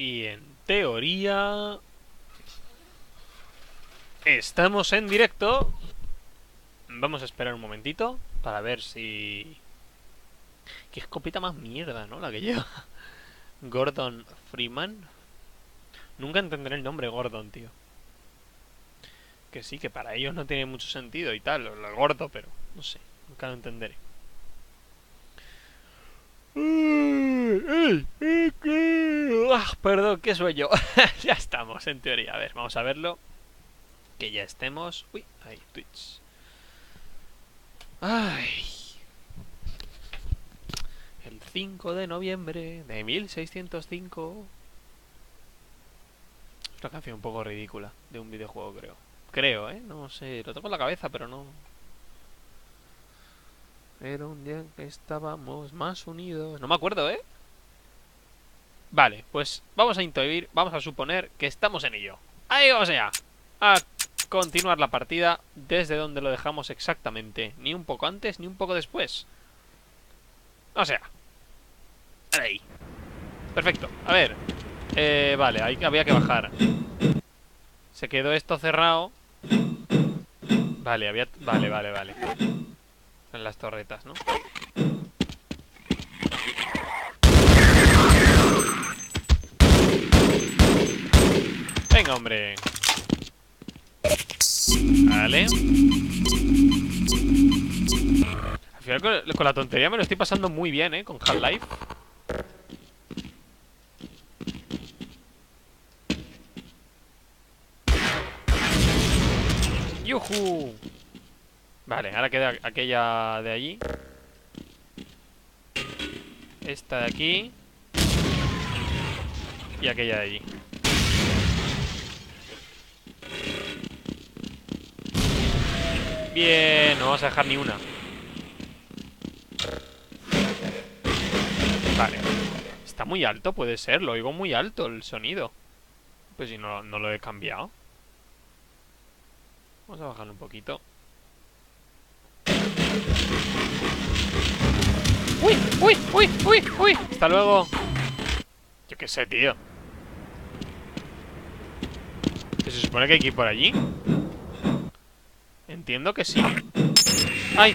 Y en teoría... estamos en directo. Vamos a esperar un momentito para ver si... qué escopeta más mierda, ¿no? La que lleva Gordon Freeman. Nunca entenderé el nombre Gordon, tío. Que sí, que para ellos no tiene mucho sentido y tal, lo gordo, pero no sé, nunca lo entenderé. Perdón, qué sueño. Ya estamos, en teoría. A ver, vamos a verlo. Que ya estemos. Uy, ahí, Twitch. Ay. El 5 de noviembre de 1605. Es una canción un poco ridícula de un videojuego, creo. Creo, ¿eh? No sé, lo tengo en la cabeza, pero no. Era un día que estábamos más unidos. No me acuerdo, ¿eh? Vale, pues vamos a intuir, vamos a suponer que estamos en ello. Ahí vamos allá. A continuar la partida desde donde lo dejamos exactamente. Ni un poco antes, ni un poco después. O sea. Ahí. Perfecto. A ver. Vale, ahí había que bajar. Se quedó esto cerrado. Vale, había... vale, vale, vale. En las torretas, ¿no? Venga, hombre. Vale. Al final con la tontería me lo estoy pasando muy bien, ¿eh? Con Half-Life. ¡Yujú! Vale, ahora queda aquella de allí. Esta de aquí. Y aquella de allí. Bien, no vamos a dejar ni una. Vale. Está muy alto, puede ser. Lo oigo muy alto el sonido. Pues si no lo he cambiado. Vamos a bajarlo un poquito. ¡Uy! ¡Uy! ¡Uy! ¡Uy! ¡Uy! ¡Hasta luego! Yo qué sé, tío. ¿Se supone que hay que ir por allí? Entiendo que sí. ¡Ay!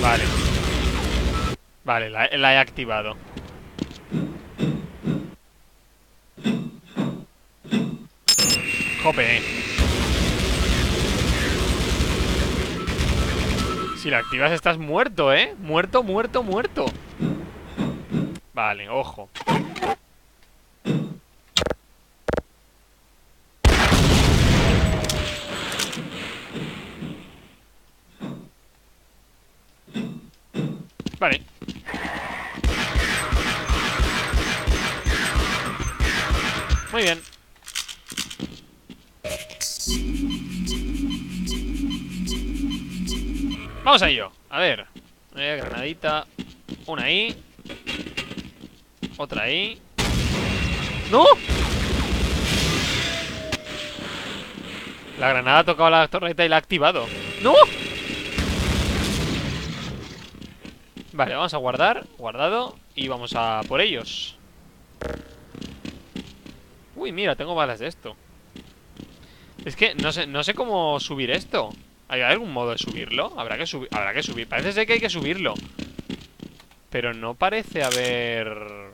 Vale. Vale, la he activado. Jope. Si la activas estás muerto, ¿eh? Muerto, muerto, muerto. Vale, ojo. Vale. Muy bien. Vamos a ello. A ver. Granadita. Una ahí. Otra ahí. ¡No! La granada ha tocado la torreta y la ha activado. ¡No! Vale, vamos a guardar. Guardado. Y vamos a por ellos. Uy, mira, tengo balas de esto. Es que no sé cómo subir esto. ¿Hay algún modo de subirlo? Habrá que subir. Parece ser que hay que subirlo. Pero no parece haber...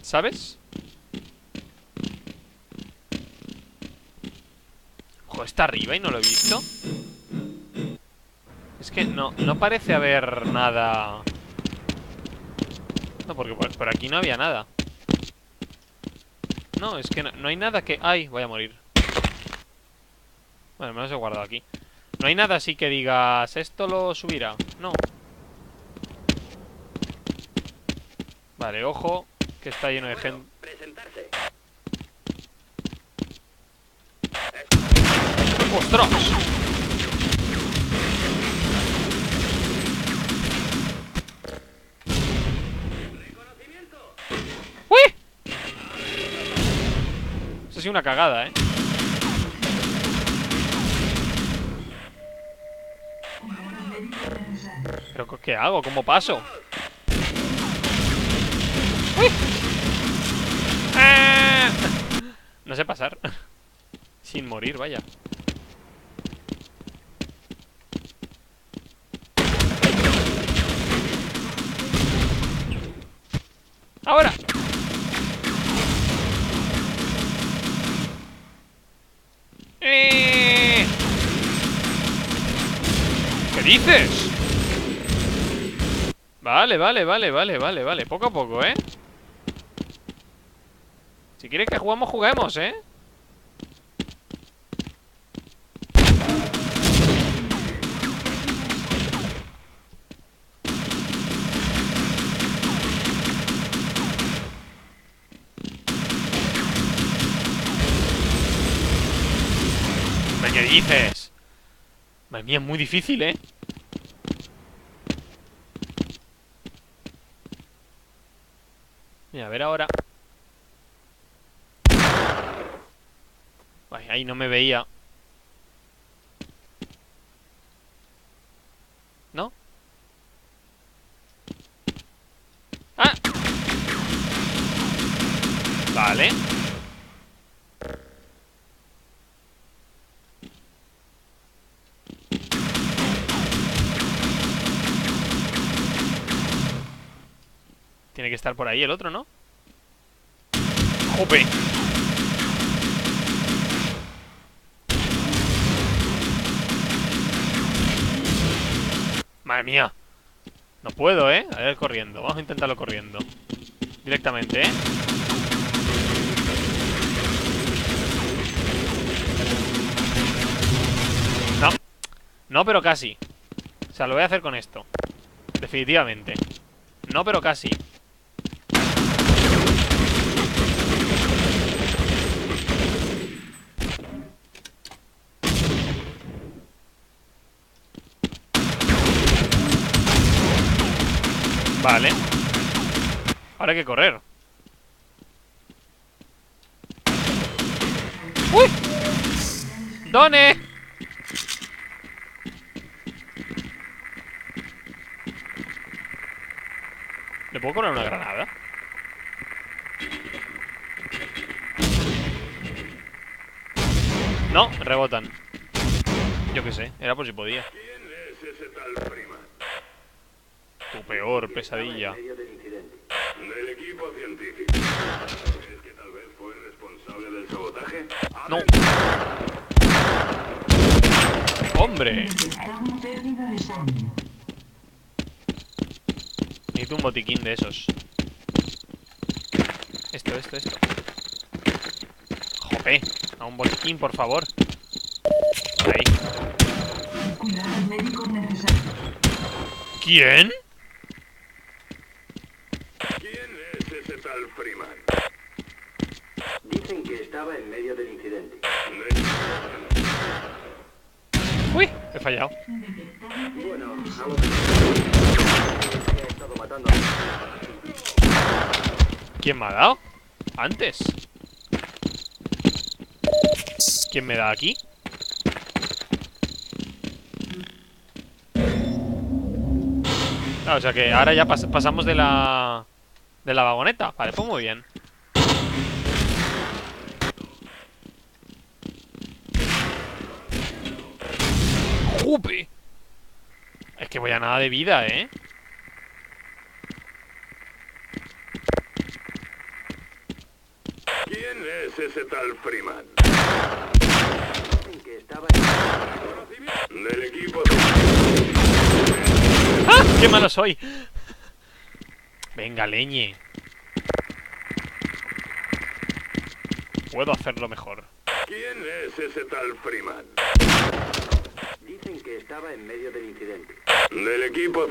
¿sabes? Ojo, está arriba y no lo he visto. Es que no parece haber nada. No, porque por aquí no había nada. No, es que no hay nada que... ¡ay! Voy a morir. Bueno, me los he guardado aquí. No hay nada así que digas, esto lo subirá. No. Vale, ojo, que está lleno de gente. ¡Ostras! ¡Uy! Eso ha sido una cagada, ¿eh? ¿Pero qué hago? ¿Cómo paso? ¡Uy! ¡Ah! No sé pasar. Sin morir, vaya. ¡Ahora! ¿Qué dices? Vale. Poco a poco, ¿eh? Si quieres que juguemos, juguemos, ¿eh? ¿Qué dices? Madre mía, es muy difícil, ¿eh? Mira, a ver ahora. Ay, ahí no me veía. ¿No? ¡Ah! Vale. Tiene que estar por ahí el otro, ¿no? ¡Jope! ¡Madre mía! No puedo, ¿eh? A ver, corriendo. Vamos a intentarlo corriendo. Directamente, ¿eh? No. No, pero casi. O sea, lo voy a hacer con esto. Definitivamente. No, pero casi. Vale. Ahora hay que correr. ¡Uy! ¡Done! ¿Le puedo poner una granada? No, rebotan. Yo qué sé, era por si podía. ¿Quién es ese tal Prima? Tu peor pesadilla. Del equipo científico. ¿Crees que tal vez fue responsable del sabotaje? ¡No! ¡Hombre! Necesito un botiquín de esos. Esto. Jope, a un botiquín, por favor. Ahí. ¿Quién? Dicen que estaba en medio del incidente. Uy, he fallado. Bueno, he estado matando. ¿Quién me ha dado? Antes. ¿Quién me da aquí? Ah, o sea que ahora ya pasamos de la... de la vagoneta. Vale, pues muy bien. ¡Jupi! Es que voy a nada de vida, ¿eh? ¿Quién es ese tal Freeman? Del equipo... ¡Ah! ¡Qué malo soy! Venga, leñe. Puedo hacerlo mejor. ¿Quién es ese tal Freeman? Dicen que estaba en medio del incidente. Del equipo...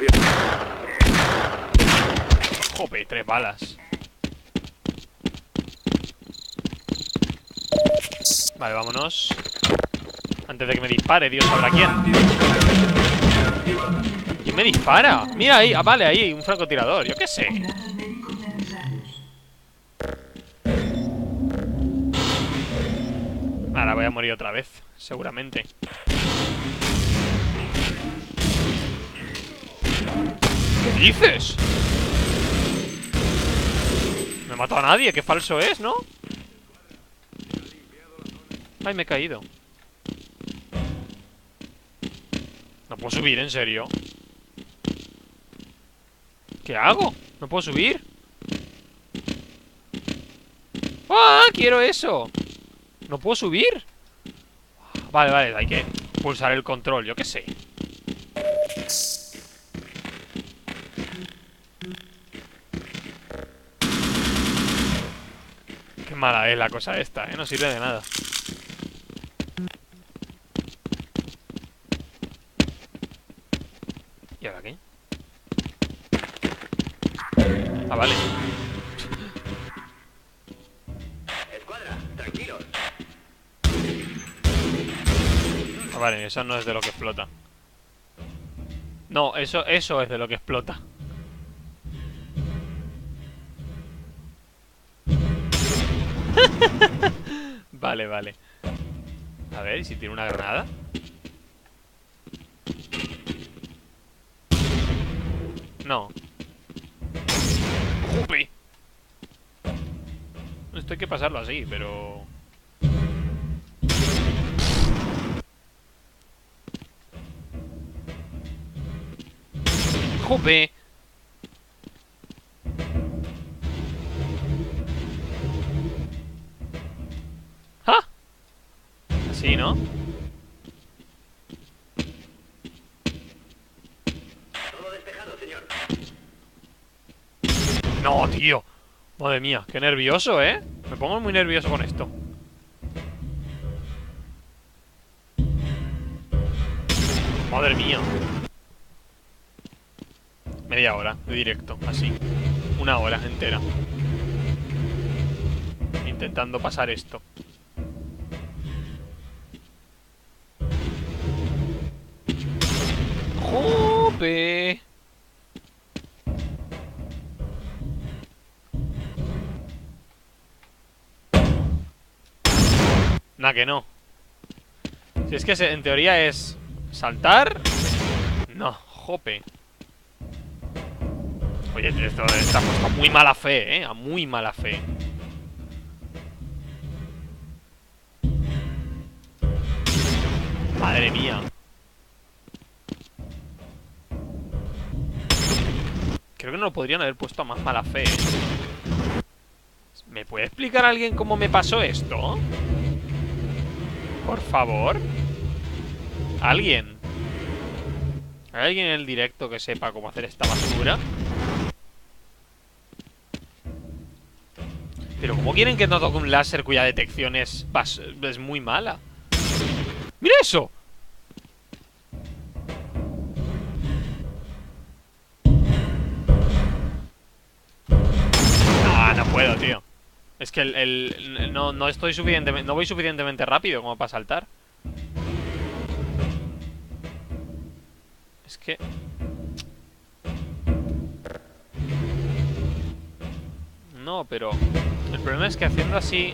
Jope, 3 balas. Vale, vámonos. Antes de que me dispare, Dios sabrá quién. ¿Quién me dispara? Mira ahí, ah, vale, ahí, un francotirador, yo qué sé. Ahora voy a morir otra vez, seguramente. ¿Qué dices? no he matado a nadie, qué falso es, ¿no? Ay, me he caído. No puedo subir, en serio. ¿Qué hago? No puedo subir. ¡Ah! Quiero eso. No puedo subir. Vale, vale, hay que pulsar el control, yo qué sé. Qué mala es la cosa esta, ¿eh? No sirve de nada. ¿Y ahora qué? Ah, vale. Ah, vale, eso no es de lo que explota. No, eso es de lo que explota. Vale, vale. A ver, ¿y si tiene una granada? No. ¡Jupi! Esto hay que pasarlo así, pero... ¡Jupi! Sí, ¿no? Todo despejado, señor. No, tío. Madre mía, qué nervioso, ¿eh? Me pongo muy nervioso con esto. Madre mía. Media hora de directo, así. Una hora entera. Intentando pasar esto. ¡Jope! Nah, que no. Si es que en teoría es saltar. No, jope. Oye, esto está puesto a muy mala fe, a muy mala fe. Madre mía. Creo que no lo podrían haber puesto a más mala fe. ¿Me puede explicar alguien cómo me pasó esto? Por favor. ¿Alguien? ¿Hay alguien en el directo que sepa cómo hacer esta basura? Pero ¿cómo quieren que no toque un láser cuya detección es muy mala? ¡Mira eso! Puedo, tío. Es que no estoy suficientemente... No voy suficientemente rápido como para saltar. Es que... No, pero... El problema es que haciendo así...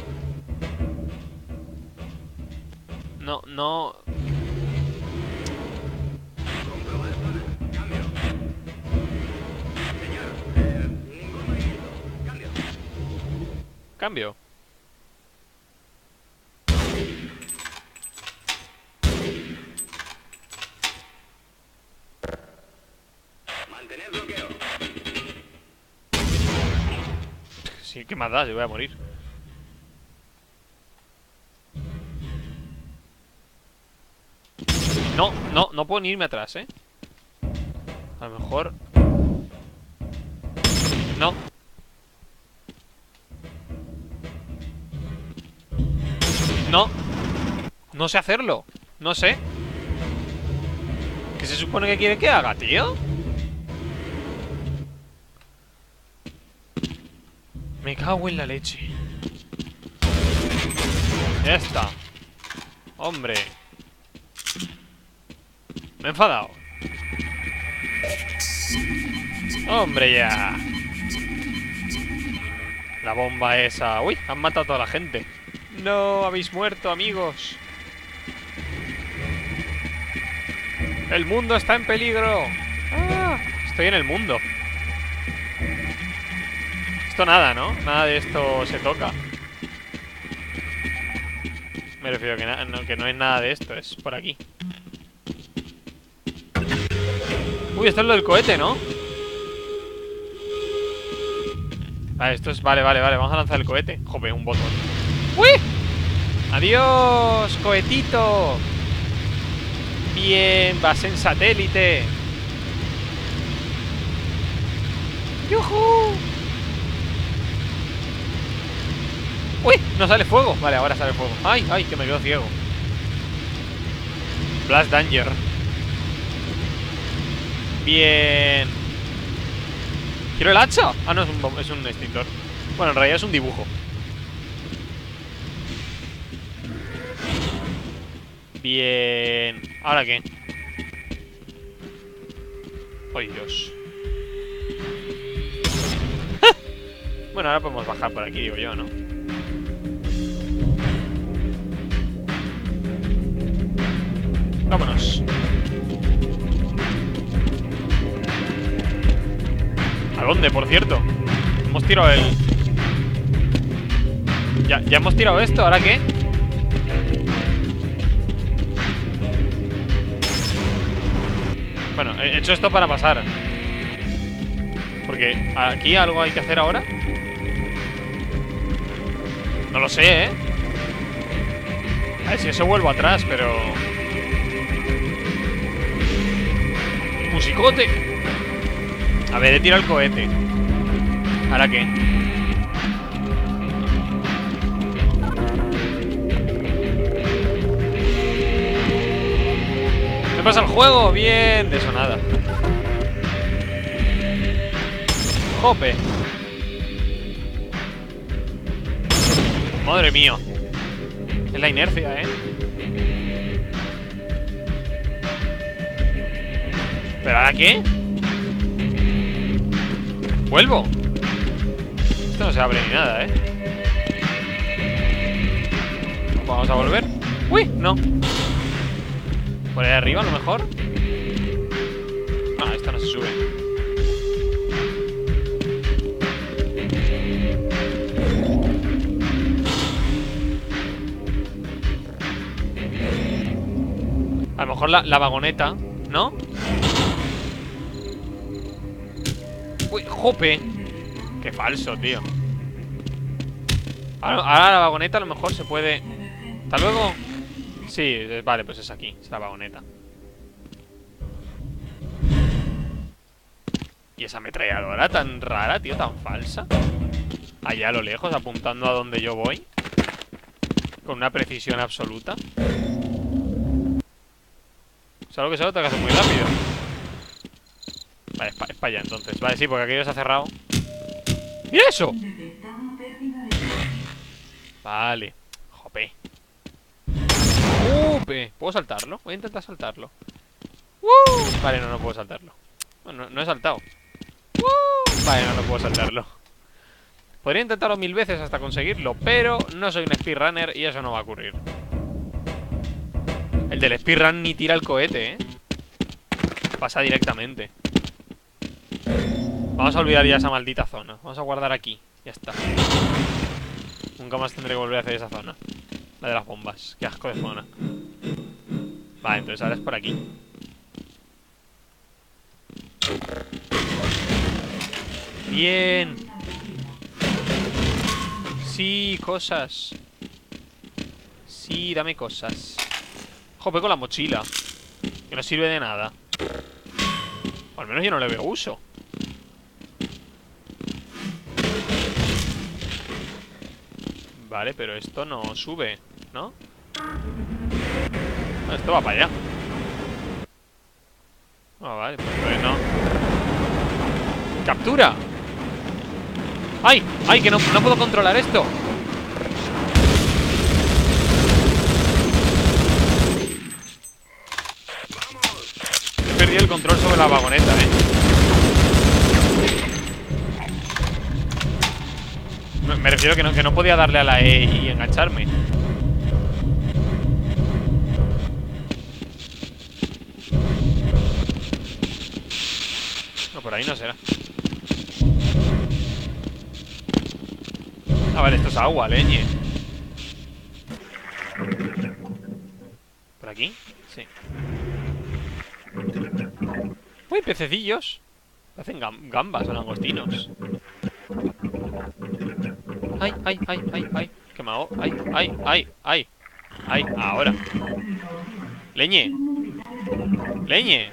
No... Cambio. Mantener bloqueo. Sí, ¿qué más da? Yo voy a morir. No puedo ni irme atrás, ¿eh? A lo mejor... No. No sé hacerlo. No sé. ¿Qué se supone que quiere que haga, tío? Me cago en la leche. Ya está. Hombre. Me he enfadado. Hombre, ya. La bomba esa. Uy, han matado a toda la gente. No, habéis muerto, amigos. El mundo está en peligro. Ah, estoy en el mundo. Esto nada, ¿no? Nada de esto se toca. Me refiero que no es nada de esto, es por aquí. Uy, esto es lo del cohete, ¿no? Vale, esto es... Vale, vale, vale, vamos a lanzar el cohete. Jope, un botón. ¡Uy! ¡Adiós, cohetito! Bien, vas en satélite. ¡Yujú! ¡Uy! No sale fuego. Vale, ahora sale fuego. ¡Ay, ay! Que me quedo ciego. Blast Danger. Bien. ¿Quiero el hacha? Ah, no, es un extintor. Bueno, en realidad es un dibujo. Bien. ¿Ahora qué? ¡Ay, Dios! ¡Ah! Bueno, ahora podemos bajar por aquí, digo yo, ¿no? Vámonos. ¿A dónde, por cierto? Hemos tirado el... Ya hemos tirado esto, ¿ahora qué? Bueno, he hecho esto para pasar. Porque aquí algo hay que hacer ahora. No lo sé, ¿eh? A ver si eso vuelvo atrás, pero... ¡Musicote! A ver, he tirado el cohete. ¿Ahora qué? ¿Me pasa el juego? Bien, de eso nada. ¡Jope! Madre mía. Es la inercia, ¿eh? ¿Pero ahora qué? ¿Vuelvo? Esto no se abre ni nada, ¿eh? Vamos a volver. ¡Uy! No. ¿Por ahí arriba a lo mejor? No, esto no se sube. A lo mejor la vagoneta, ¿no? ¡Uy, jope! ¡Qué falso, tío! Ahora la vagoneta a lo mejor se puede... ¡Hasta luego! Sí, vale, pues es aquí, es la vagoneta. ¿Y esa ametralladora tan rara, tío, tan falsa? Allá a lo lejos, apuntando a donde yo voy. Con una precisión absoluta. Es algo que se lo tengo que hacer muy rápido. Vale, es para allá entonces. Vale, sí, porque aquello se ha cerrado. ¡Mira eso! Vale. Jope. ¡Jope! ¿Puedo saltarlo? Voy a intentar saltarlo. ¡Uh! Vale, no puedo saltarlo. Bueno, no he saltado. ¡Uh! Vale, no puedo saltarlo. Podría intentarlo 1000 veces hasta conseguirlo, pero no soy un speedrunner y eso no va a ocurrir. El del speedrun ni tira el cohete, ¿eh? Pasa directamente. Vamos a olvidar ya esa maldita zona. Vamos a guardar aquí. Ya está. Nunca más tendré que volver a hacer esa zona. La de las bombas. Qué asco de zona. Vale, entonces ahora es por aquí. Bien. Sí, cosas. Sí, dame cosas. Jope, con la mochila. Que no sirve de nada. O al menos yo no le veo uso. Vale, pero esto no sube, ¿no? No, esto va para allá. Ah, vale, pues no. ¡Captura! ¡Ay! ¡Ay, que no puedo controlar esto! He perdido el control sobre la vagoneta, ¿eh? Me refiero que no podía darle a la E y engancharme. No, por ahí no será. A ver, esto es agua, leñe. ¿Por aquí? Sí. Uy, pececillos. Hacen gambas o langostinos. Ay, ay, ay, ay, ay. Que me hago. Ay, ay, ay, ay. Ay, ahora. Leñe. Leñe.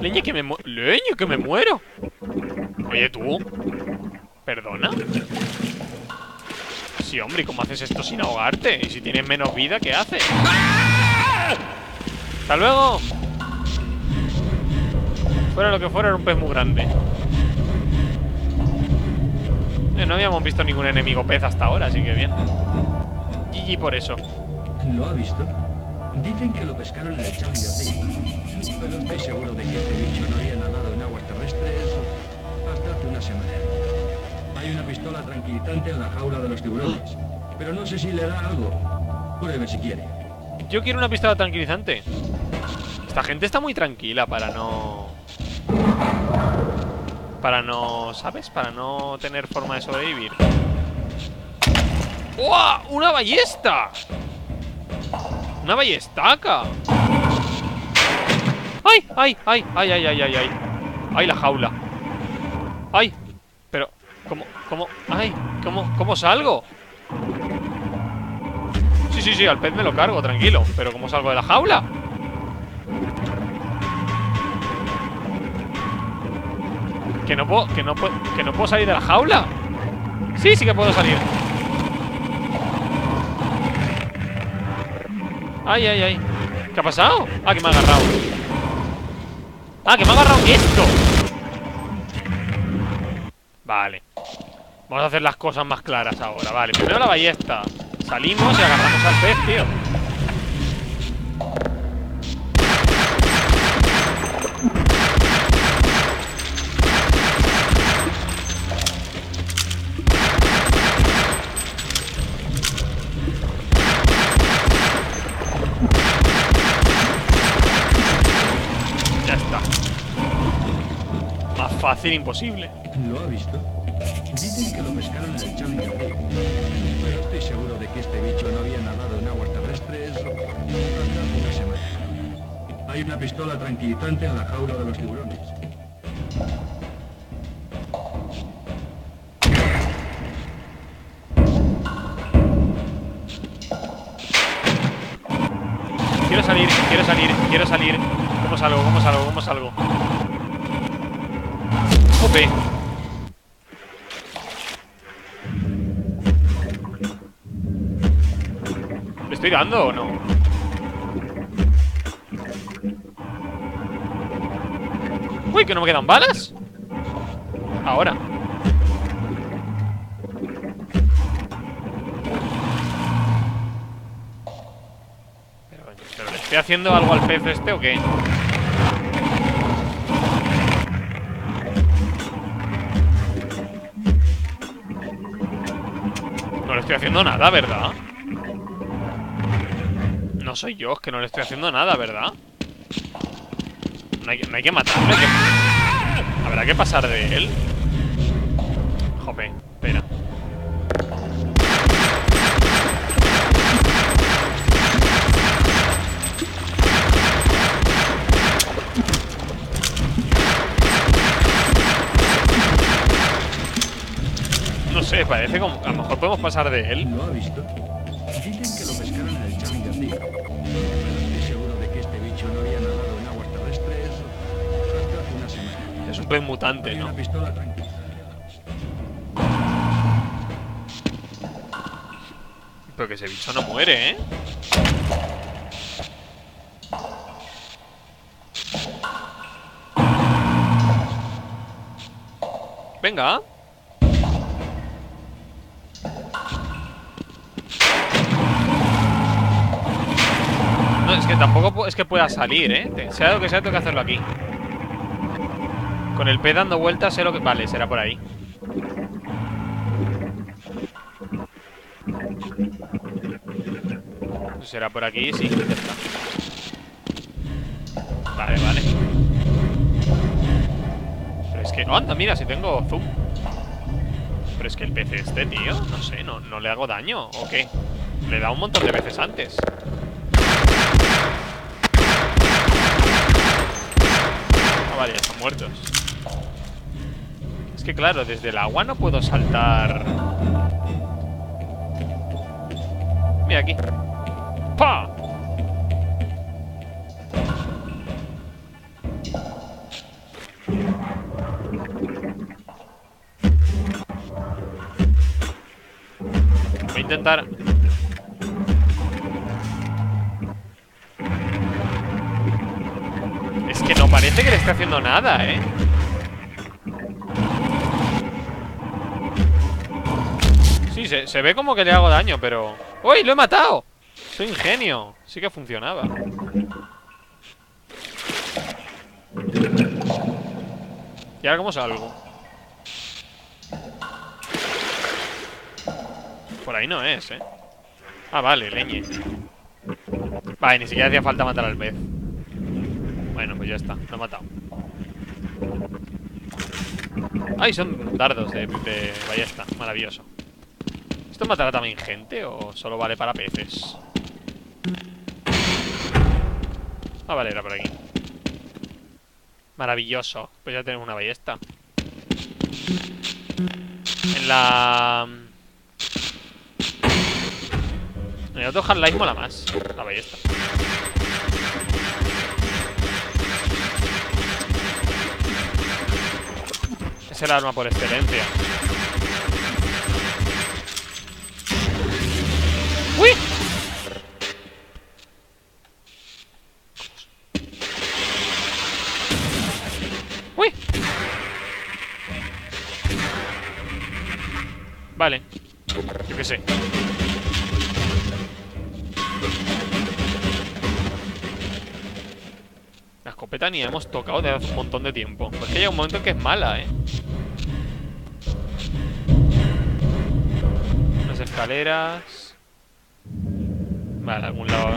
Leñe que me muero. Leñe que me muero. Oye, tú. ¿Perdona? Sí, hombre, ¿y cómo haces esto sin ahogarte? Y si tienes menos vida, ¿qué haces? ¡Ah! ¡Hasta luego! Fuera lo que fuera, era un pez muy grande. No habíamos visto ningún enemigo pez hasta ahora, así que bien. GG por eso. ¿Lo ha visto? Dicen que lo pescaron en el Charlie Ocean, pero estoy seguro de que este bicho no había nadado en aguas terrestres hasta hace una semana. Hay una pistola tranquilizante en la jaula de los tiburones, pero no sé si le da algo. Pruebe si quiere. Yo quiero una pistola tranquilizante. Esta gente está muy tranquila para no... ¿sabes? Para no tener forma de sobrevivir. ¡Uah! ¡Una ballesta! ¡Una ballestaca! ¡Ay! ¡Ay! ¡Ay! ¡Ay! ¡Ay! ¡Ay! ¡Ay! ¡Ay! ¡Ay, la jaula! ¡Ay! Pero... ¿Cómo? ¡Ay! ¿Cómo salgo? Sí, al pez me lo cargo, tranquilo. Pero ¿cómo salgo de la jaula? Que no puedo salir de la jaula. Sí que puedo salir. Ay, ay, ay. ¿Qué ha pasado? Ah, que me ha agarrado. Ah, que me ha agarrado esto. Vale. Vamos a hacer las cosas más claras ahora. Vale, primero la ballesta. Salimos y agarramos al pez, tío. Fácil, imposible. ¿Lo ha visto? Dicen que lo pescaron en el Charlie Ocean, pero estoy seguro de que este bicho no había nadado en aguas terrestres hasta hace una semana. Hay una pistola tranquilizante en la jaula de los tiburones. Quiero salir. ¿Cómo salgo? Jope. ¿Le estoy dando o no? Uy, que no me quedan balas. Ahora. ¿Pero le estoy haciendo algo al pez este o qué? No estoy haciendo nada, ¿verdad? No soy yo, es que no le estoy haciendo nada, ¿verdad? No hay que matarme. Habrá que pasar de él. Jope, espera. Parece como... A lo mejor podemos pasar de él. ¿Lo ha visto? Dicen que lo pescaron en el Charlie Ocean, pero estoy seguro de que este bicho no había nadado en aguas terrestres hasta hace una semana. Es un pez mutante, ¿no? Una pistola tranquila. Pero que ese bicho no muere, ¿eh? Venga. Es que tampoco es que pueda salir, ¿eh? Sea lo que sea, tengo que hacerlo aquí. Con el pez dando vueltas sé lo que... Vale, será por ahí. Será por aquí, sí. Ya está. Vale. Pero es que... ¡Oh, anda! Mira, si tengo zoom. pero es que el PC este, tío, no sé, no le hago daño, ¿o qué? Le da un montón de veces antes. Ah, vale, ya están muertos. Es que claro, desde el agua no puedo saltar. Mira aquí. ¡Pah! Voy a intentar... Es que no parece que le esté haciendo nada, ¿eh? Sí, se ve como que le hago daño, pero... ¡Uy! ¡Lo he matado! ¡Soy ingenio! Sí que funcionaba. ¿Y ahora cómo salgo? Por ahí no es, ¿eh? Ah, vale, leñe. Vale, ni siquiera hacía falta matar al pez. Bueno, pues ya está, lo he matado. Ay, son dardos de ballesta, maravilloso. ¿Esto matará también gente o solo vale para peces? Ah, vale, era por aquí. Maravilloso, pues ya tenemos una ballesta. En la... En el otro Half-Life mola más la ballesta. Es el arma por excelencia. ¡Uy! ¡Uy! Vale. Yo qué sé. La escopeta ni la hemos tocado desde hace un montón de tiempo. Pues que llega un momento en que es mala, ¿eh? Unas escaleras. Vale, a algún lado.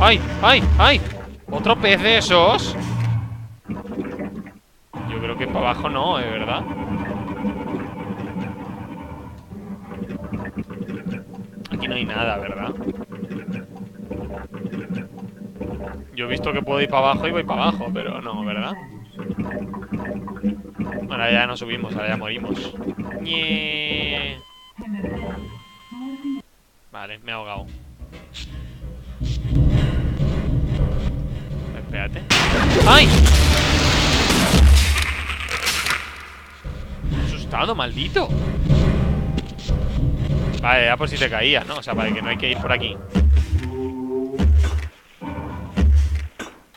¡Ay! ¡Ay! ¡Ay! ¿Otro pez de esos? Yo creo que para abajo no, ¿eh? ¿Verdad? Aquí no hay nada, ¿verdad? Yo he visto que puedo ir para abajo y voy para abajo, pero no, ¿verdad? Ahora ya no subimos, ahora ya morimos. ¡Nye! Vale, me he ahogado. Espérate. ¡Ay! Me he asustado, maldito. Vale, ya por si te caías, ¿no? O sea, para que no hay que ir por aquí.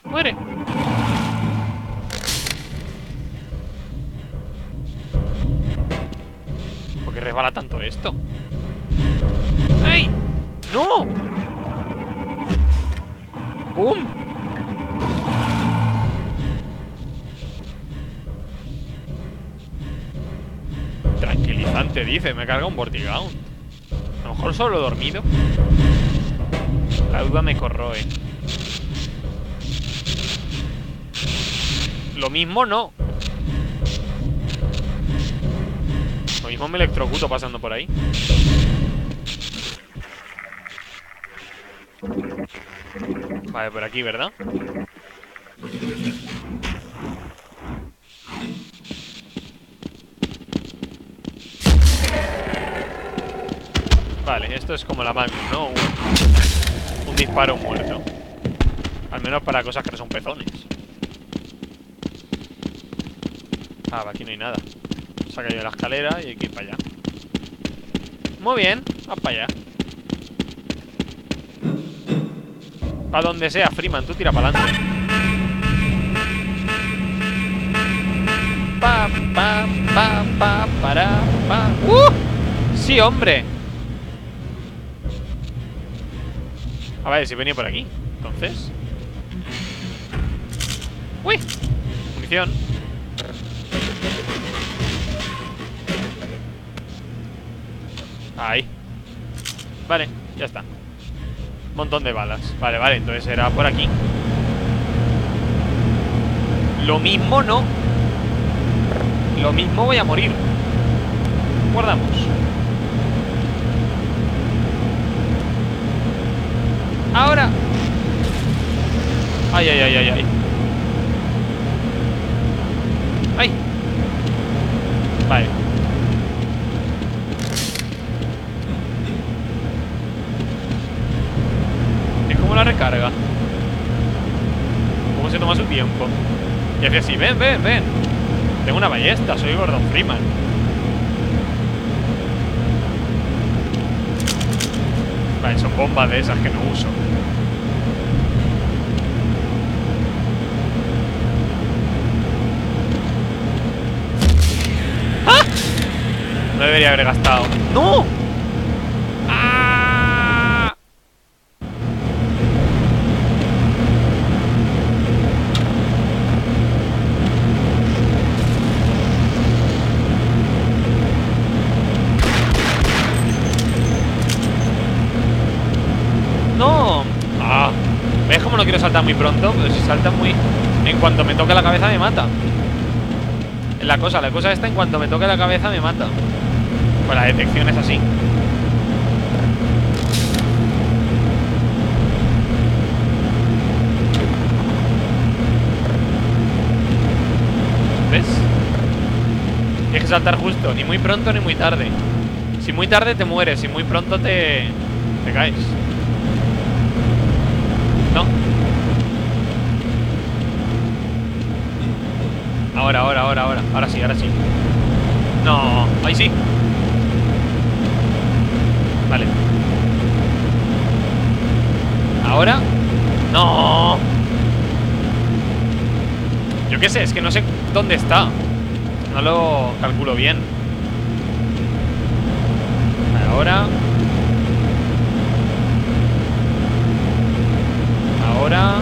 ¡Muere! ¿Por qué resbala tanto esto? ¡Ay! ¡No! ¡Bum! Tranquilizante, dice. Me carga un Vortigaunt. A lo mejor solo he dormido. La duda me corroe. Lo mismo no. Lo mismo me electrocuto pasando por ahí. Vale, por aquí, ¿verdad? Vale, esto es como la Magnum, ¿no? Un disparo muerto. Al menos para cosas que no son pezones. Ah, aquí no hay nada. Se ha caído la escalera y hay que ir para allá. Muy bien, va para allá. A donde sea, Freeman, tú tira para adelante. Pa, pa, pa, pa, para, pa. ¡Sí, hombre! A ver, si venía por aquí, entonces. ¡Uy! Munición. Ahí. Vale, ya está. Un montón de balas. Vale, vale, entonces era por aquí. Lo mismo no. Lo mismo voy a morir. Guardamos. Ahora. Ay, ay, ay, ay, ay. Ay. Vale. Es como la recarga. Como se toma su tiempo. Y hace así, ven, ven, ven. Tengo una ballesta, soy Gordon Freeman. Vale, son bombas de esas que no uso. ¡Ah! No debería haber gastado. ¡No! ¡Ah! ¡No! ¡Ah! ¿Ves cómo no quiero saltar muy pronto? Pero si saltas muy... En cuanto me toca la cabeza me mata. La cosa esta, en cuanto me toque la cabeza me mata. Pues la detección es así. ¿Ves? Tienes que saltar justo, ni muy pronto ni muy tarde. Si muy tarde te mueres, si muy pronto te caes. No. Ahora, ahora, ahora, ahora. Ahora sí, ahora sí. No, ahí sí. Vale. Ahora. No. Yo qué sé, es que no sé dónde está. No lo calculo bien. Ahora. Ahora.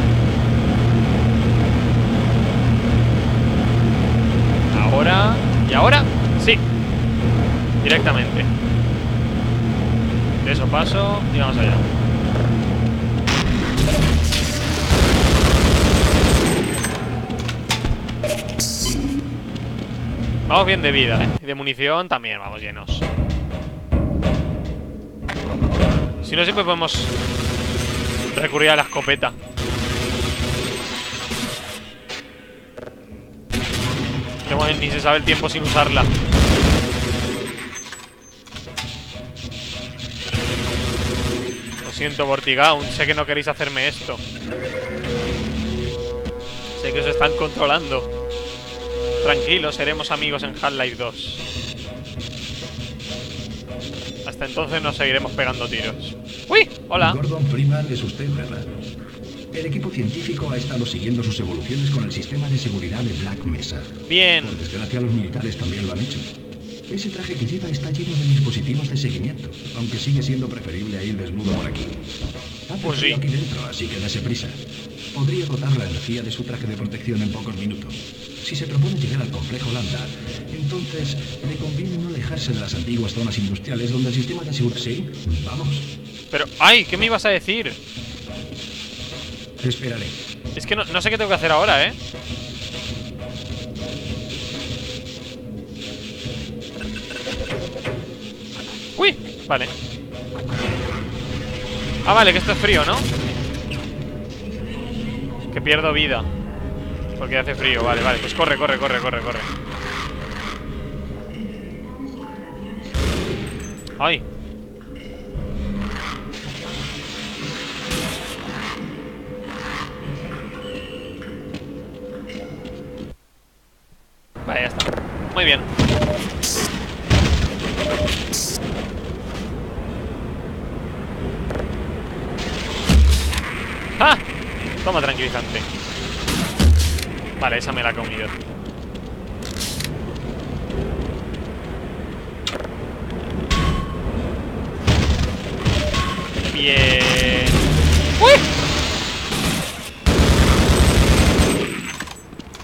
Ahora. Y ahora, sí. Directamente. De eso paso y vamos allá. Vamos bien de vida, ¿eh? Y de munición también vamos llenos. Si no, siempre podemos recurrir a la escopeta. Ni se sabe el tiempo sin usarla. Lo siento, Vortigaunt. Sé que no queréis hacerme esto. Sé que os están controlando. Tranquilos, seremos amigos en Half-Life 2. Hasta entonces nos seguiremos pegando tiros. ¡Uy! ¡Hola! Gordon Freeman es usted, ¿verdad? El equipo científico ha estado siguiendo sus evoluciones con el sistema de seguridad de Black Mesa. Bien. Por desgracia, los militares también lo han hecho. Ese traje que lleva está lleno de dispositivos de seguimiento, aunque sigue siendo preferible a ir desnudo por aquí. Pues sí. Aquí dentro, así que dese prisa. Podría agotar la energía de su traje de protección en pocos minutos. Si se propone llegar al complejo Lambda, entonces le conviene no alejarse de las antiguas zonas industriales donde el sistema de seguridad... Sí, vamos. Pero, ay, ¿qué me ibas a decir? Esperaré. Es que no sé qué tengo que hacer ahora, ¿eh? ¡Uy! Vale. Ah, vale, que esto es frío, ¿no? Que pierdo vida. Porque hace frío, vale, vale. Pues corre, corre, corre, corre, corre. ¡Ay! Vale, ya está. Muy bien. ¡Ah! Toma tranquilizante. Vale, esa me la he comido. Bien. ¡Uy!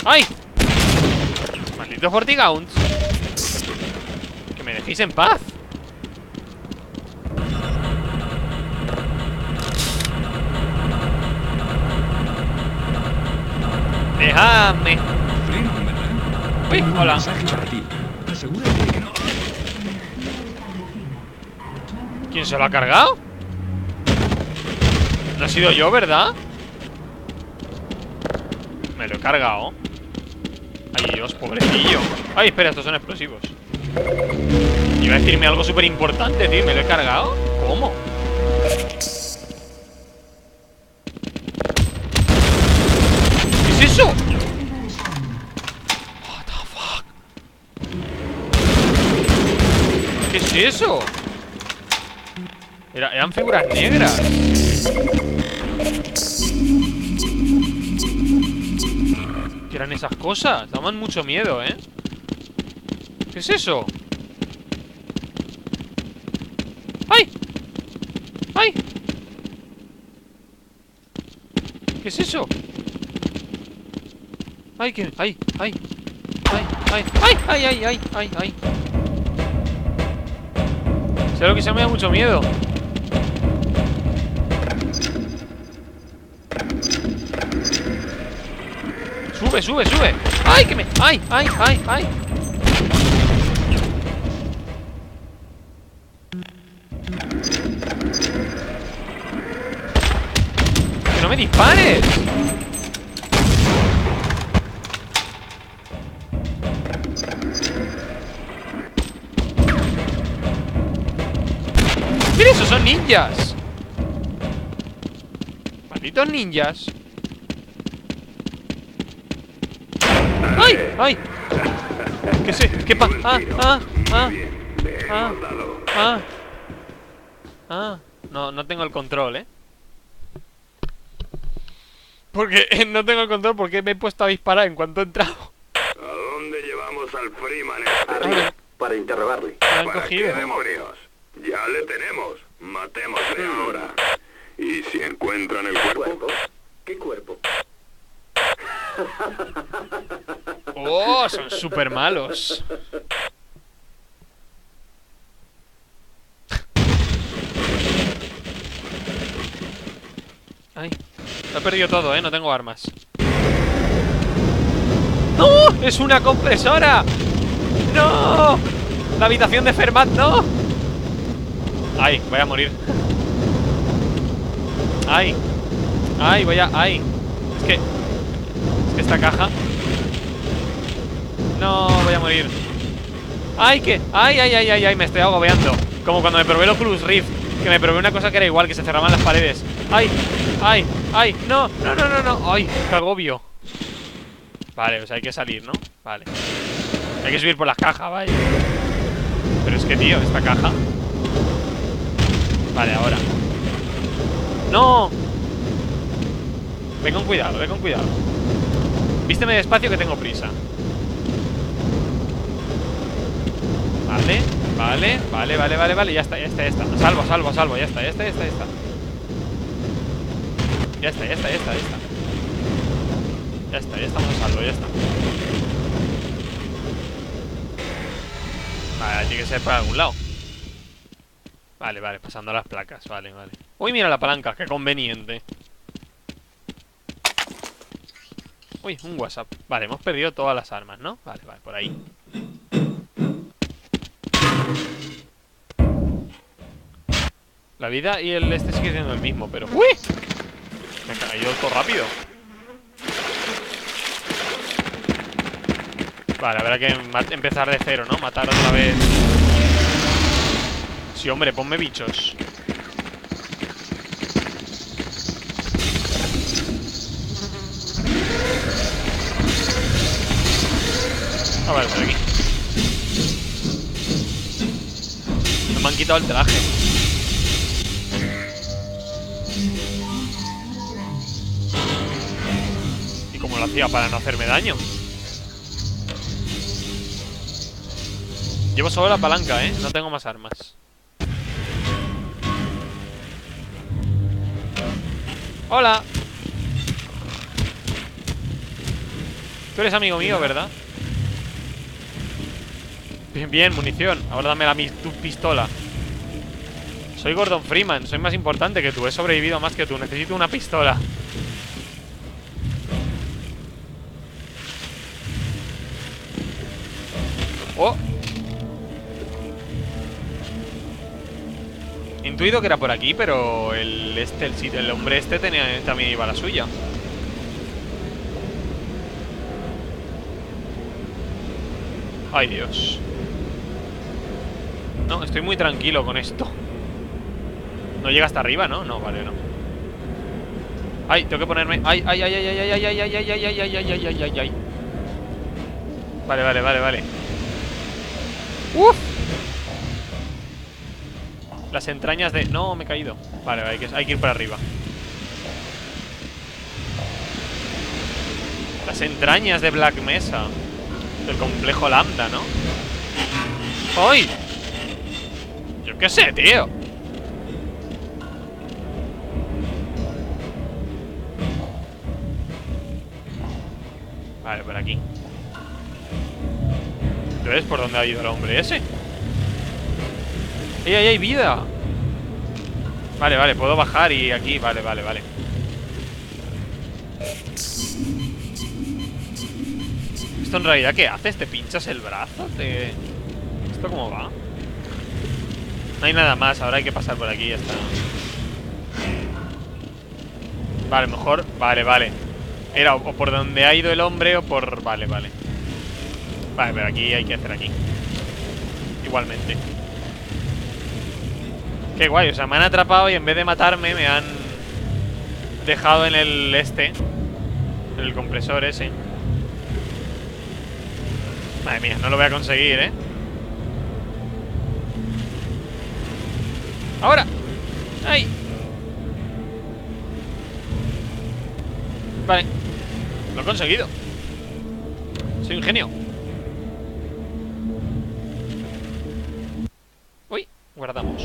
¡Ay! Malditos Vortigaunts. Que me dejéis en paz. Dejadme. Uy, hola. ¿Quién se lo ha cargado? No ha sido yo, ¿verdad? Me lo he cargado. Ay, Dios, pobrecillo. Ay, espera, estos son explosivos. Iba a decirme algo súper importante, tío. ¿Me lo he cargado? ¿Cómo? ¿Qué es eso? What the fuck? ¿Qué es eso? Eran figuras negras. ¿Qué eran esas cosas? Daban mucho miedo, ¿eh? ¿Qué es eso? ¡Ay! ¡Ay! ¿Qué es eso? ¡Ay! ¿Qué? ¡Ay! ¡Ay! ¡Ay! ¡Ay! ¡Ay! ¡Ay! ¡Ay! ¡Ay! ¡Ay! ¡Ay! Sé lo que se me da mucho miedo. Sube, sube, sube. ¡Ay! ¡Que me! ¡Ay! ¡Ay! ¡Ay! ¡Ay! ¡Que no me dispares! ¡Mira, esos son ninjas! ¡Malditos ninjas! ¡Ay! ¡Ay! ¿Qué sé? ¿Qué pasa? No, no tengo el control, ¿eh? Porque no tengo el control porque me he puesto a disparar en cuanto he entrado. ¿A dónde llevamos al Freeman? Arriba, para interrogarle. ¿Para cogido? Qué demonios? Ya le tenemos. Matémosle ahora. ¿Y si encuentran el cuerpo? ¿Qué cuerpo? ¡Oh! Son súper malos. Ay, lo he perdido todo, ¿eh? No tengo armas. ¡No! ¡Es una compresora! ¡No! ¡La habitación de Fermat, no! ¡Ay! Voy a morir. ¡Ay! ¡Ay! Voy a... ¡Ay! Es que... esta caja. No, voy a morir. ¡Ay, que! ¡Ay, ay, ay, ay, ay! Me estoy agobiando. Como cuando me probé el Oculus Rift, que me probé una cosa que era igual, que se cerraban las paredes. ¡Ay! ¡Ay! ¡Ay! ¡No! ¡No, no, no, no! ¡Ay! ¡Qué agobio! Vale, o sea, hay que salir, ¿no? Vale. Hay que subir por las cajas, vaya. Pero es que, tío, esta caja. Vale, ahora. ¡No! Ve con cuidado, ve con cuidado. Vísteme despacio que tengo prisa. Vale, vale, vale, vale, vale, vale. Ya está, ya está. Salvo, salvo, salvo. Ya está, ya está, ya está, ya está. Ya está, ya está, ya está, ya está. Ya está, ya estamos a salvo, ya está. Vale, tiene que ser para algún lado. Vale, vale, pasando las placas. Vale, vale. Uy, mira la palanca, qué conveniente. Uy, un WhatsApp. Vale, hemos perdido todas las armas, ¿no? Vale, vale, por ahí. La vida y el este sigue siendo el mismo, pero... ¡Uy! Me ha caído todo rápido. Vale, habrá que empezar de cero, ¿no? Matar otra vez. Sí, hombre, ponme bichos. Ah, vale, por aquí. No me han quitado el traje. ¿Y cómo lo hacía para no hacerme daño? Llevo solo la palanca, ¿eh? No tengo más armas. ¡Hola! Tú eres amigo mío, ¿verdad? Bien, bien, munición. Ahora dame tu pistola. Soy Gordon Freeman, soy más importante que tú. He sobrevivido más que tú, necesito una pistola. Oh. intuido que era por aquí, pero el hombre este tenía, también iba a la suya. Ay, Dios. No, estoy muy tranquilo con esto. No llega hasta arriba, ¿no? No, vale, no. Ay, tengo que ponerme. Ay, ay, ay, ay, ay, ay, ay, ay, ay, ay, ay, ay, ay, ay, ay. Vale, vale, vale, vale. ¡Uf! Las entrañas de... No, me he caído. Vale, vale, hay que ir para arriba. Las entrañas de Black Mesa. Del complejo Lambda, ¿no? ¡Ay! Yo qué sé, tío. Vale, por aquí. ¿Ves por dónde ha ido el hombre ese? ¡Ey, ahí hay vida! Vale, vale, puedo bajar y aquí... Vale, vale, vale. ¿Esto en realidad qué haces? ¿Te pinchas el brazo? ¿Esto cómo va? No hay nada más, ahora hay que pasar por aquí y ya está. Vale, mejor... Vale, vale. Era o por donde ha ido el hombre o por... Vale, vale. Vale, pero aquí hay que hacer aquí. Igualmente. Qué guay, o sea, me han atrapado y en vez de matarme me han dejado en el en el compresor ese. Madre mía, no lo voy a conseguir, ¿eh? ¡Ahora! ¡Ay! Vale. Lo he conseguido. Soy un genio. Guardamos.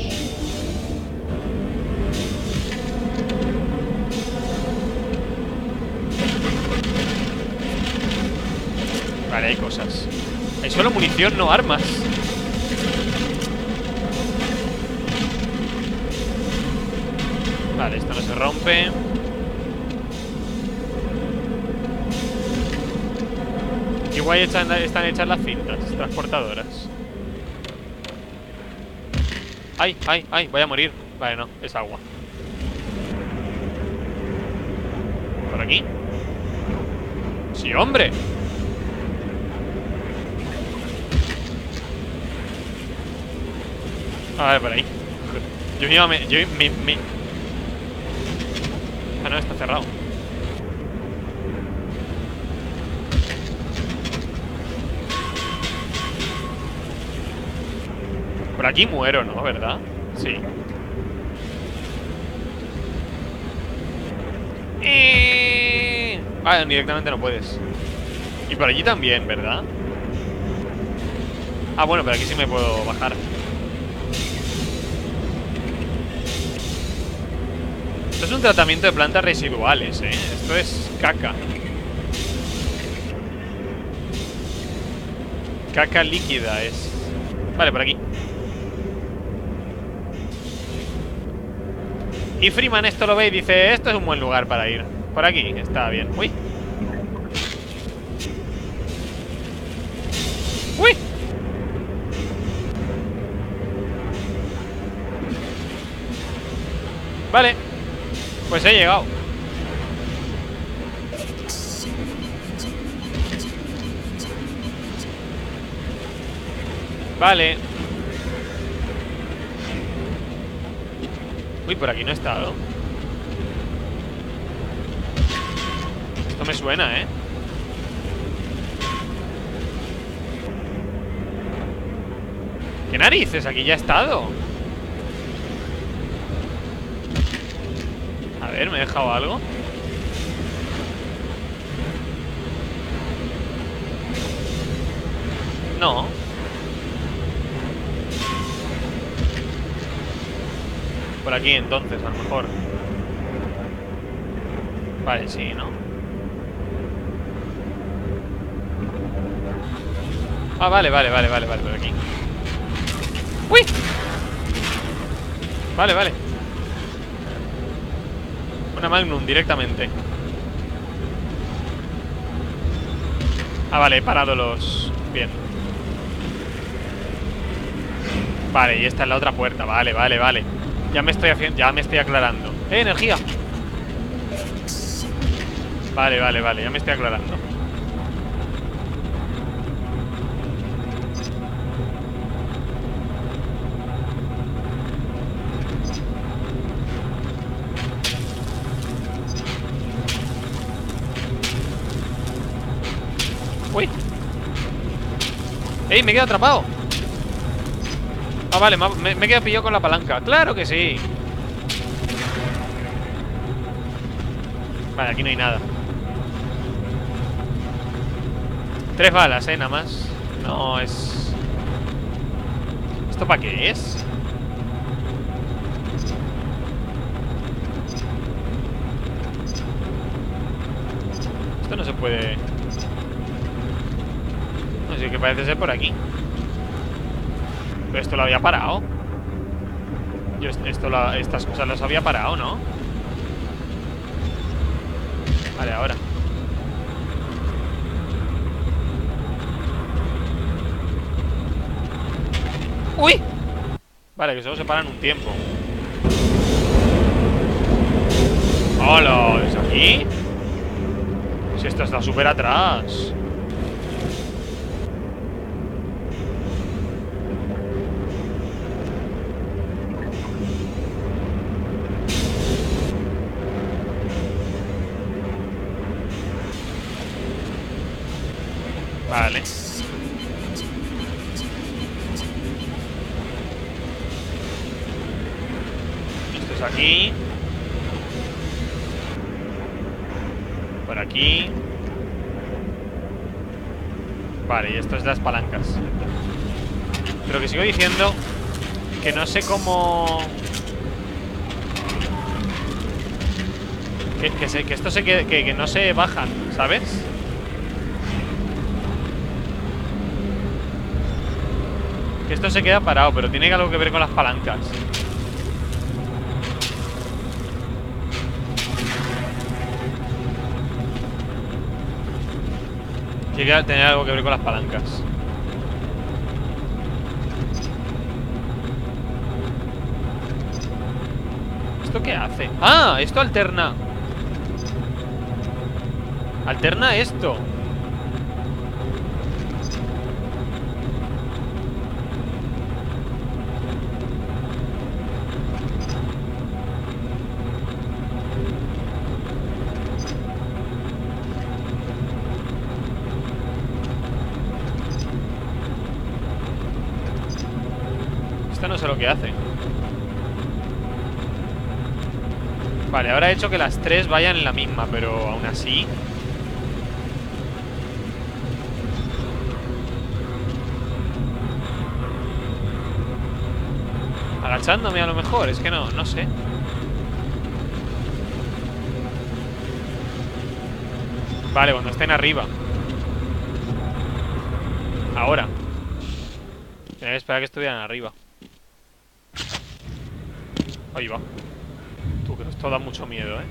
Vale, hay cosas. Hay solo munición, no armas. Vale, esto no se rompe. Qué guay están hechas las cintas transportadoras. ¡Ay, ay, ay! Voy a morir. Vale, no, es agua. ¿Por aquí? ¡Sí, hombre! A ver, por ahí. Yo me... Ah, no, está cerrado. Por aquí muero, ¿no? ¿Verdad? Sí. Ah, directamente no puedes. Y por allí también, ¿verdad? Ah, bueno, pero aquí sí me puedo bajar. Esto es un tratamiento de plantas residuales, ¿eh? Esto es caca. Caca líquida es. Vale, por aquí. Y Freeman esto lo ve y dice, esto es un buen lugar para ir. Por aquí, está bien. Uy. Uy. Vale. Pues he llegado. Vale. Uy, por aquí no he estado. Esto me suena, ¿eh? ¿Qué narices? Aquí ya he estado. A ver, ¿me he dejado algo? No. Por aquí entonces, a lo mejor. Vale, sí, ¿no? Ah, vale, vale, vale, vale, vale, por aquí. ¡Uy! Vale, vale. Una Magnum directamente. Ah, vale, he parado los... Bien. Vale, y esta es la otra puerta. Vale, vale, vale. Ya me estoy aclarando. Energía. Vale, vale, vale, ya me estoy aclarando. Uy. ¡Ey! Me he quedado atrapado. Ah, vale, me he quedado pillado con la palanca. ¡Claro que sí! Vale, aquí no hay nada. 3 balas, nada más. No, es... ¿Esto para qué es? Esto no se puede... No sé, que parece ser por aquí. Pero esto lo había parado. Yo estas cosas las había parado, ¿no? Vale, ahora. ¡Uy! Vale, que solo se paran un tiempo. ¡Hola! ¿Es aquí? Si esto está súper atrás. Vale. Esto es aquí. Por aquí. Vale, y esto es las palancas. Pero que sigo diciendo que no sé cómo... Que no se bajan, ¿sabes? Esto se queda parado, pero tiene algo que ver con las palancas. Tiene que tener algo que ver con las palancas. ¿Esto qué hace? ¡Ah! Esto alterna. Alterna esto. No sé lo que hace. Vale, ahora he hecho que las 3 vayan en la misma, pero aún así... Agachándome a lo mejor, es que no sé. Vale, cuando estén arriba. Ahora. Tenía que esperar que estuvieran arriba. Ahí va. Tú, que esto da mucho miedo, ¿eh?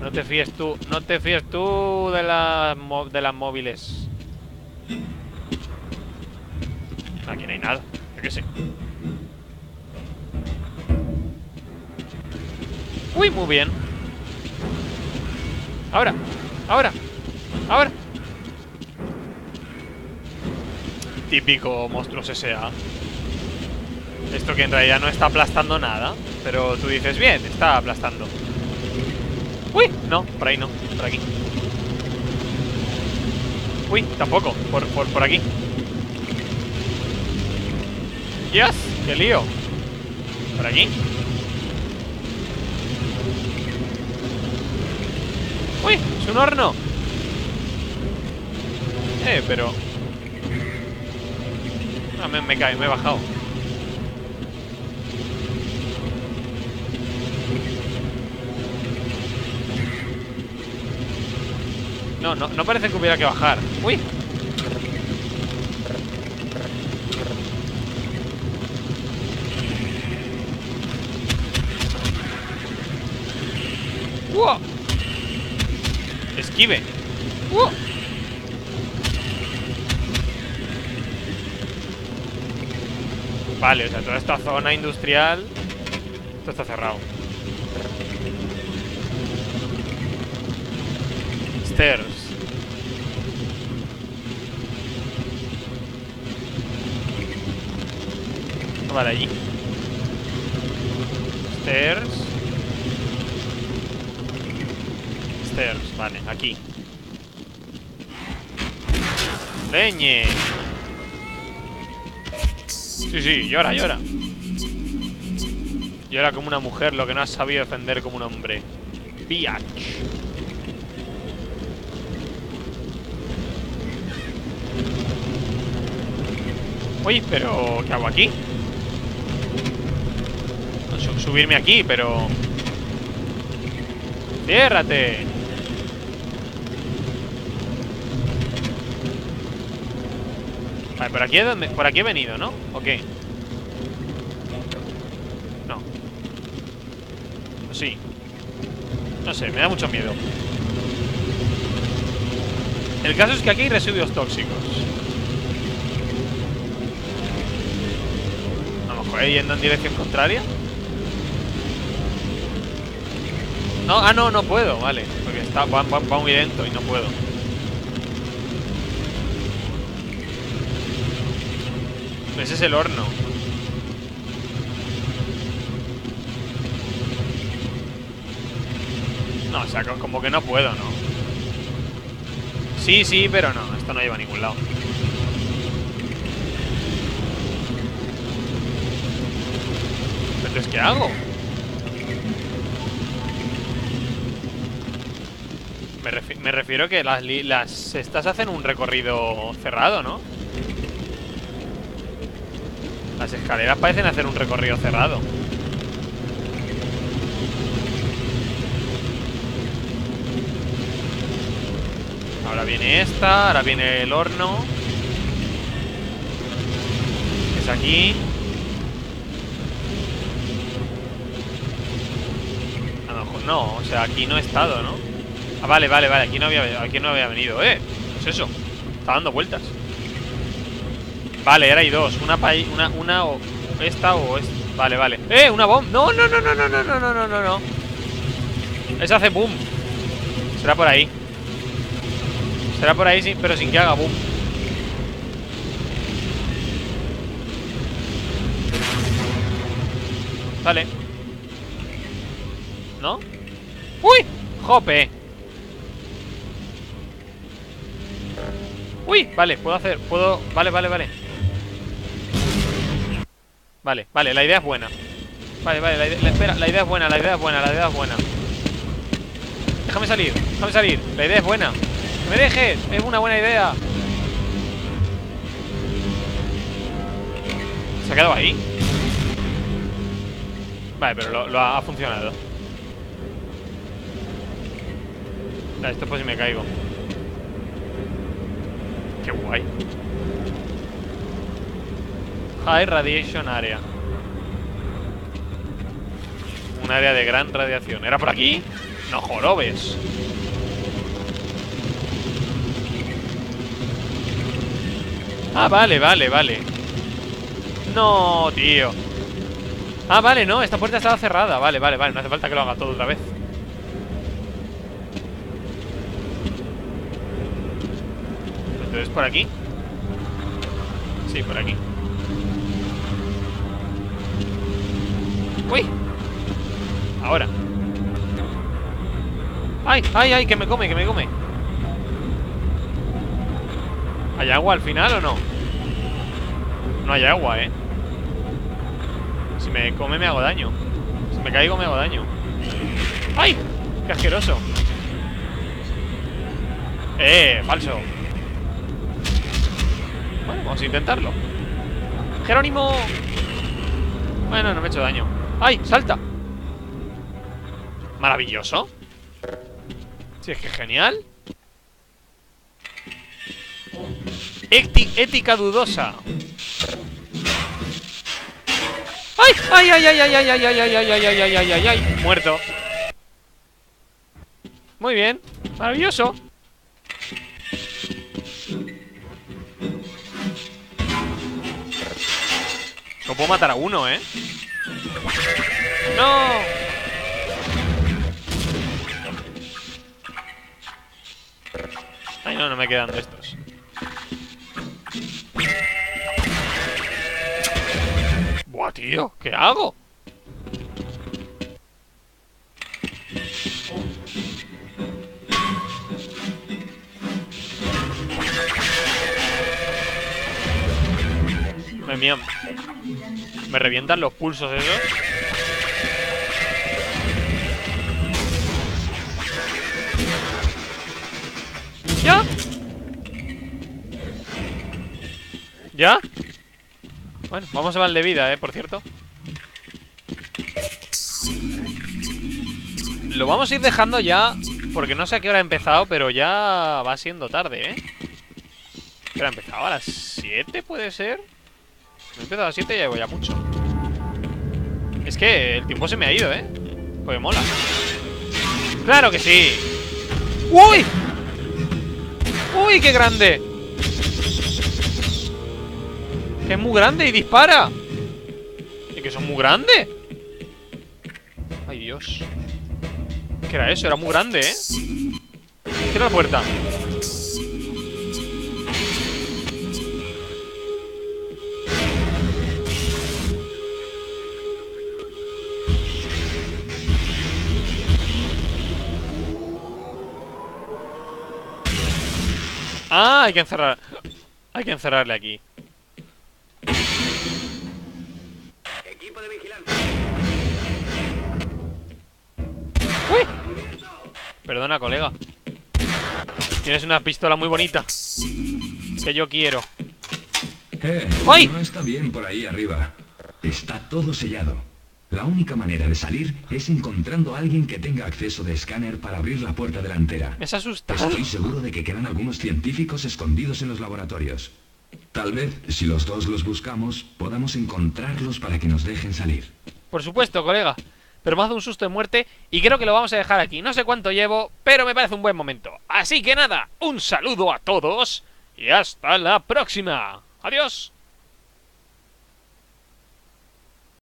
No te fíes tú de las móviles. Aquí no hay nada. Yo qué sé. Uy, muy bien. Ahora. Típico monstruos S.A. Esto que en realidad no está aplastando nada, pero tú dices, bien, está aplastando. Uy, no, por ahí no, por aquí. Uy, tampoco, por aquí. Yes, qué lío. Por aquí. Uy, es un horno. Pero... Ah, me cae, me he bajado. No parece que hubiera que bajar. Uy. ¡Wow! Esquive. ¡Wow! principales, o sea, toda esta zona industrial, esto está cerrado. Stairs. Vale, allí. Stairs. Stairs, vale, aquí. Leñe. Sí, sí, llora, llora. Llora como una mujer, lo que no has sabido defender como un hombre. Biatch. Oye, pero... ¿qué hago aquí? Subirme aquí, pero... ¡ciérrate! Vale, por aquí, por aquí he venido, ¿no? ¿O qué? No. Sí. No sé, me da mucho miedo. El caso es que aquí hay residuos tóxicos. Vamos, joder, yendo en dirección contraria. No, ah, no, no puedo, vale. Porque está, va muy lento y no puedo. Ese es el horno. No, o sea, como que no puedo, ¿no? Sí, sí, pero no. Esto no lleva a ningún lado. ¿Pero es que hago? Me refiero a que las estas hacen un recorrido cerrado, ¿no? Las escaleras parecen hacer un recorrido cerrado. Ahora viene esta, ahora viene el horno. Es aquí. A lo mejor no, o sea, aquí no he estado, ¿no? Ah, vale, vale, vale, aquí no había venido. ¿Qué es eso? Está dando vueltas. Vale, ahora hay dos. Una o esta o esta. Vale, vale. Una bomba. No, no, no, no, no, no, no, no, no, no. Esa hace boom. Será por ahí. Será por ahí, sí, pero sin que haga boom. Vale. ¿No? ¡Uy! ¡Jope! ¡Uy! Vale, puedo hacer... puedo... Vale, vale, vale. Vale, vale, la idea es buena. Vale, vale, espera, la idea es buena, la idea es buena, la idea es buena. Déjame salir, déjame salir. La idea es buena. ¡No me dejes! ¡Es una buena idea! ¿Se ha quedado ahí? Vale, pero lo ha funcionado. Vale, esto pues si me caigo. ¡Qué guay! High Radiation Area. Un área de gran radiación. ¿Era por aquí? No jorobes. Ah, vale, vale, vale. No, tío. Ah, vale, no, esta puerta estaba cerrada. Vale, vale, vale, no hace falta que lo haga todo otra vez. Entonces, ¿por aquí? Sí, por aquí. Uy, ahora. Ay, ay, ay, que me come, que me come. ¿Hay agua al final o no? No hay agua, eh. Si me come me hago daño. Si me caigo me hago daño. ¡Ay! ¡Qué asqueroso! Falso. Bueno, vamos a intentarlo. ¡Jerónimo! Bueno, no me he hecho daño. ¡Ay! ¡Salta! Maravilloso. Si es que genial. Ética dudosa. ¡Ay! ¡Ay, ay, ay, ay, ay, ay, ay, ay, ay, ay, ay, ay, ay, ay! Muerto. Muy bien. Maravilloso. puedo matar a uno, ¿eh? ¡No! Ay, no, no me quedan de estos. Buah, tío, ¿qué hago? Madre mía, me revientan los pulsos esos. ¿Ya? ¿Ya? Bueno, vamos a darle vida, por cierto. Lo vamos a ir dejando ya, porque no sé a qué hora ha empezado, pero ya va siendo tarde, ¿Qué hora ha empezado? ¿A las 7 puede ser? Me he empezado a las 7 y ya voy a mucho. Es que el tiempo se me ha ido, Pues mola. ¡Claro que sí! ¡Uy! ¡Uy, qué grande! ¡Que es muy grande y dispara! ¡Y que son muy grandes! ¡Ay, Dios! ¿Qué era eso? Era muy grande, Cierra la puerta. Ah, hay que encerrar. Hay que encerrarle aquí. Equipo de vigilancia. ¡Uy! Perdona, colega. Tienes una pistola muy bonita. Que yo quiero. ¡Ay! No está bien por ahí arriba. Está todo sellado. La única manera de salir es encontrando a alguien que tenga acceso de escáner para abrir la puerta delantera. Me has asustado. Estoy seguro de que quedan algunos científicos escondidos en los laboratorios. Tal vez, si los dos los buscamos, podamos encontrarlos para que nos dejen salir. Por supuesto, colega. Pero me hace un susto de muerte y creo que lo vamos a dejar aquí. No sé cuánto llevo, pero me parece un buen momento. Así que nada, un saludo a todos y hasta la próxima. Adiós.